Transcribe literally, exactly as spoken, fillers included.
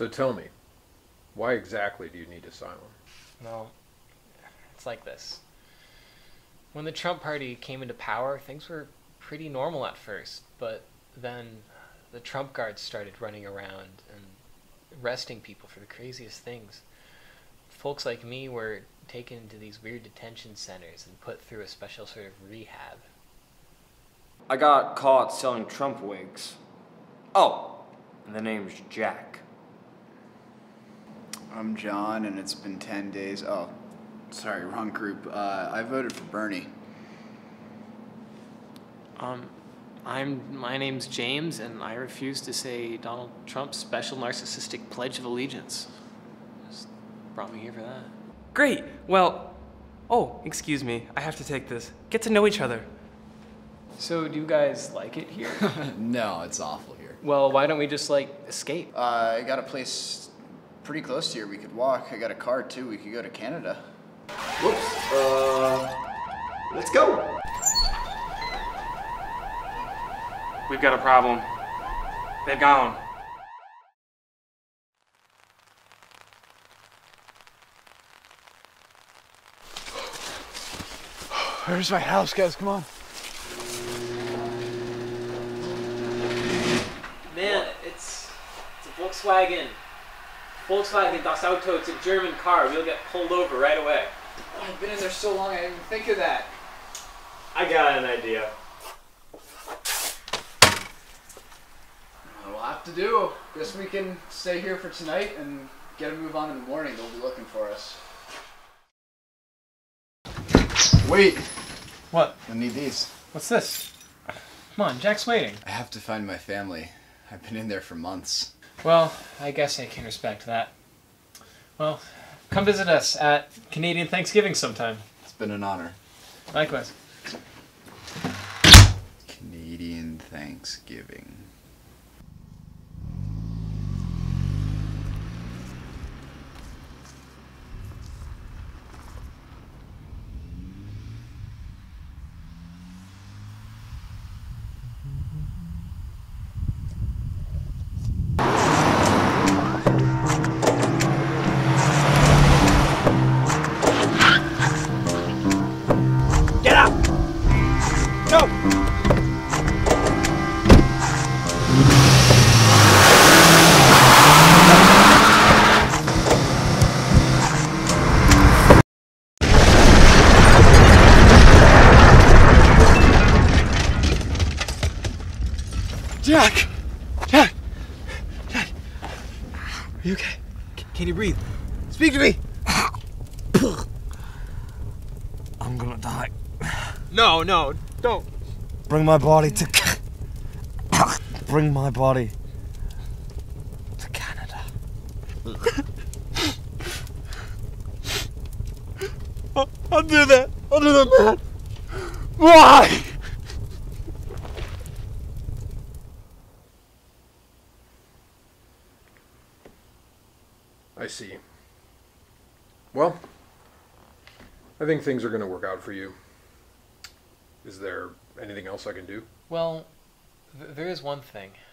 So tell me, why exactly do you need asylum? Well, it's like this. When the Trump party came into power, things were pretty normal at first, but then the Trump guards started running around and arresting people for the craziest things. Folks like me were taken into these weird detention centers and put through a special sort of rehab. I got caught selling Trump wigs. Oh, and the name's Jack. I'm John, and it's been ten days. Oh, sorry, wrong group. Uh, I voted for Bernie. Um, I'm, my name's James, and I refuse to say Donald Trump's special narcissistic pledge of allegiance. Just brought me here for that. Great, well, oh, excuse me, I have to take this. Get to know each other. So do you guys like it here? No, it's awful here. Well, why don't we just, like, escape? Uh, I got a place pretty close to here we could walk. I got a car, too. We could go to Canada. Whoops. Uh, let's go. We've got a problem. They're gone. Where's my house, guys? Come on. Man, it's, it's a Volkswagen. Volkswagen Das Auto. It's a German car. We'll get pulled over right away. Oh, I've been in there so long I didn't even think of that. I got an idea. To do. Guess we can stay here for tonight and get a move on in the morning. They'll be looking for us. Wait. What? I need these. What's this? Come on, Jack's waiting. I have to find my family. I've been in there for months. Well, I guess I can respect that. Well, come visit us at Canadian Thanksgiving sometime. It's been an honor. Likewise. Canadian Thanksgiving. Jack! Jack! Jack! Are you okay? C can you breathe? Speak to me! I'm gonna die. No, no, don't. Bring my body to... Bring my body to Canada. I'll, I'll do that. I'll do that, man. Why? I see. Well, I think things are going to work out for you. Is there anything else I can do? Well, th there is one thing.